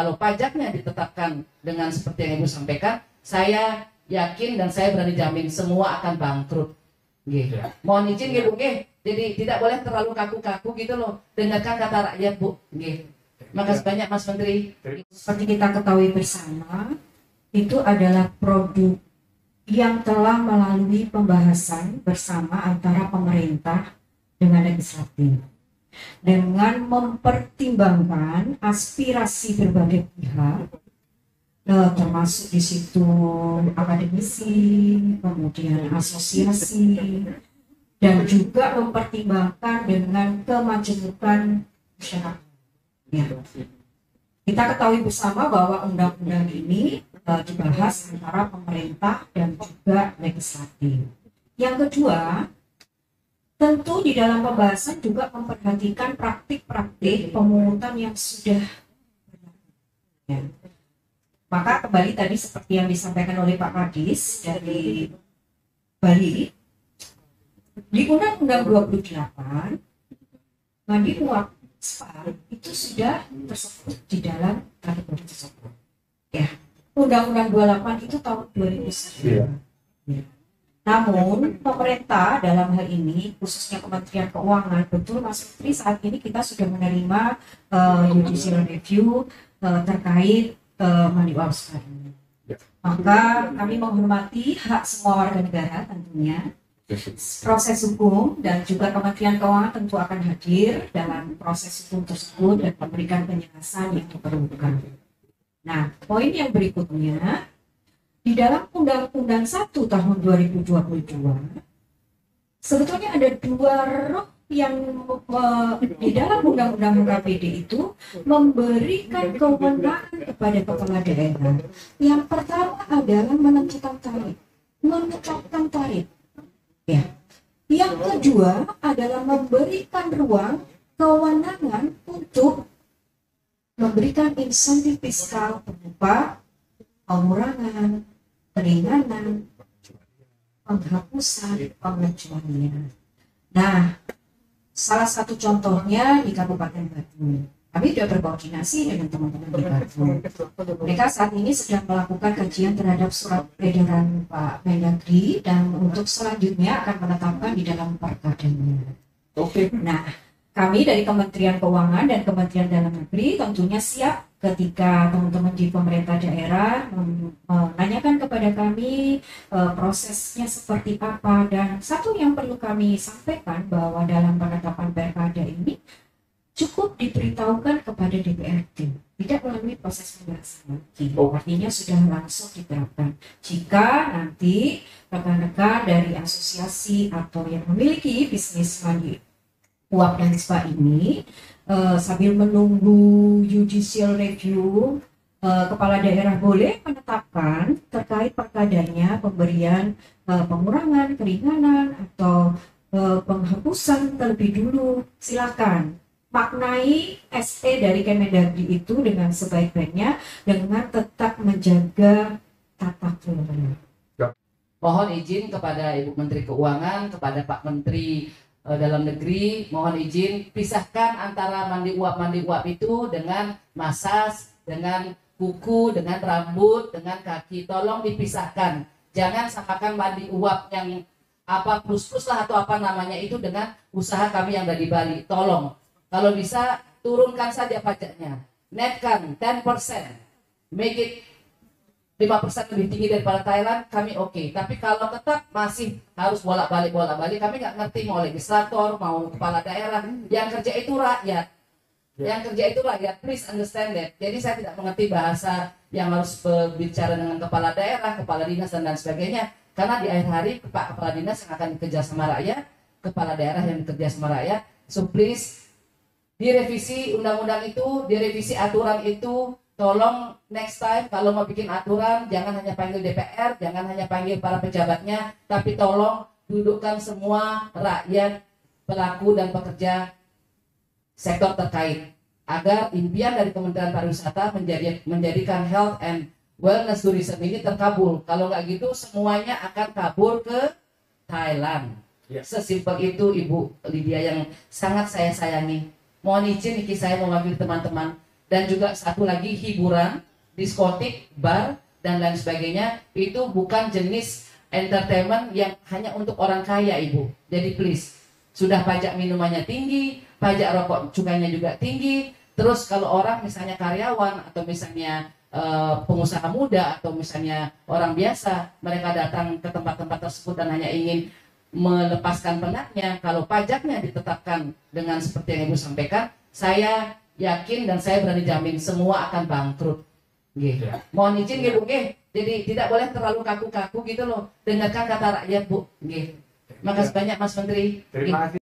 kalau pajaknya ditetapkan dengan seperti yang Ibu sampaikan, saya yakin dan saya berani jamin semua akan bangkrut. Gitu. Ya. Mohon izin ya. Bu, jadi tidak boleh terlalu kaku-kaku gitu loh. Dengarkan kata rakyat, Bu. Gitu. Makasih banyak Mas Menteri. Seperti kita ketahui bersama, itu adalah produk yang telah melalui pembahasan bersama antara pemerintah dengan legislatif, dengan mempertimbangkan aspirasi berbagai pihak, termasuk di situ akademisi, kemudian asosiasi, dan juga mempertimbangkan dengan kemajemukan masyarakat. Ya. Kita ketahui bersama bahwa undang-undang ini dibahas antara pemerintah dan juga legislatif. Yang kedua, tentu di dalam pembahasan juga memperhatikan praktik-praktik pemungutan yang sudah ya. Maka kembali tadi seperti yang disampaikan oleh Pak Kadis dari Bali, di Undang-Undang 28 mandi uang SPA itu sudah tersebut di dalam kategori tersebut. Ya, Undang-Undang 28 itu tahun 2009. Ya. Ya. Namun pemerintah dalam hal ini khususnya Kementerian Keuangan, betul Mas Menteri, saat ini kita sudah menerima judicial review terkait money wars. Maka kami menghormati hak semua warga negara tentunya. Proses hukum dan juga Kementerian Keuangan tentu akan hadir dalam proses hukum tersebut dan memberikan penjelasan yang diperlukan. Nah, poin yang berikutnya, di dalam Undang-Undang 1 tahun 2022 sebetulnya ada dua roh yang di dalam Undang-Undang KPD itu memberikan kewenangan kepada kepala daerah. Yang pertama adalah menetapkan tarif. Ya. Yang kedua adalah memberikan ruang kewenangan untuk memberikan insentif fiskal berupa pengurangan, peringanan, penghapusan, pengecualian. Nah, salah satu contohnya di Kabupaten Batu. Kami sudah berkoordinasi dengan teman-teman di Batu. Mereka saat ini sedang melakukan kajian terhadap surat peredaran Pak Mendagri dan untuk selanjutnya akan menetapkan di dalam perkadanya. Nah, kami dari Kementerian Keuangan dan Kementerian Dalam Negeri tentunya siap ketika teman-teman di pemerintah daerah menanyakan kepada kami prosesnya seperti apa. Dan satu yang perlu kami sampaikan bahwa dalam penetapan perkada ini cukup diberitahukan kepada DPRD, tidak melalui proses pembahasan lagi. Artinya sudah langsung diterapkan. Jika nanti rekan-rekan dari asosiasi atau yang memiliki bisnis mandiri uap dan spa ini sambil menunggu judicial review, kepala daerah boleh menetapkan terkait perkadanya pemberian pengurangan, keringanan, atau penghapusan terlebih dulu. Silakan maknai SE dari Kemendagri itu dengan sebaik-baiknya dengan tetap menjaga tata kelola. Mohon izin kepada Ibu Menteri Keuangan, kepada Pak Menteri Dalam Negeri, mohon izin pisahkan antara mandi uap itu dengan massage, dengan kuku, dengan rambut, dengan kaki. Tolong dipisahkan, jangan samakan mandi uap yang apa plus-plus lah atau apa namanya itu dengan usaha kami yang dari Bali. Tolong, kalau bisa turunkan saja pajaknya, netkan 10%, make it 5% lebih tinggi daripada Thailand, kami oke. Tapi kalau tetap masih harus bolak-balik, kami nggak ngerti mau legislator, mau kepala daerah. Yang kerja itu rakyat. Please understand that. Jadi saya tidak mengerti bahasa yang harus berbicara dengan kepala daerah, kepala dinas, dan sebagainya. Karena di akhir hari, Pak Kepala Dinas yang akan bekerja sama rakyat, kepala daerah yang bekerja sama rakyat. So please, direvisi undang-undang itu, direvisi aturan itu. Tolong next time kalau mau bikin aturan, jangan hanya panggil DPR, jangan hanya panggil para pejabatnya, tapi tolong dudukkan semua rakyat, pelaku, dan pekerja sektor terkait. Agar impian dari Kementerian Pariwisata menjadikan health and wellness tourism ini terkabul. Kalau nggak gitu, semuanya akan kabur ke Thailand. Sesimpel itu, Ibu Lydia, yang sangat saya sayangi. Mohon izin, Niki, saya mau ngambil teman-teman. dan juga satu lagi hiburan, diskotik, bar, dan lain sebagainya. Itu bukan jenis entertainment yang hanya untuk orang kaya, Ibu. Jadi please, sudah pajak minumannya tinggi, pajak rokok cukainya juga tinggi, terus kalau orang misalnya karyawan atau misalnya pengusaha muda atau misalnya orang biasa, mereka datang ke tempat-tempat tersebut dan hanya ingin melepaskan penatnya, kalau pajaknya ditetapkan dengan seperti yang Ibu sampaikan, saya yakin dan saya berani jamin semua akan bangkrut. Yeah. Mohon izin yeah. Bu, jadi tidak boleh terlalu kaku-kaku gitu loh, dengarkan kata rakyat Bu. Yeah. Makasih banyak Mas Menteri. Terima kasih.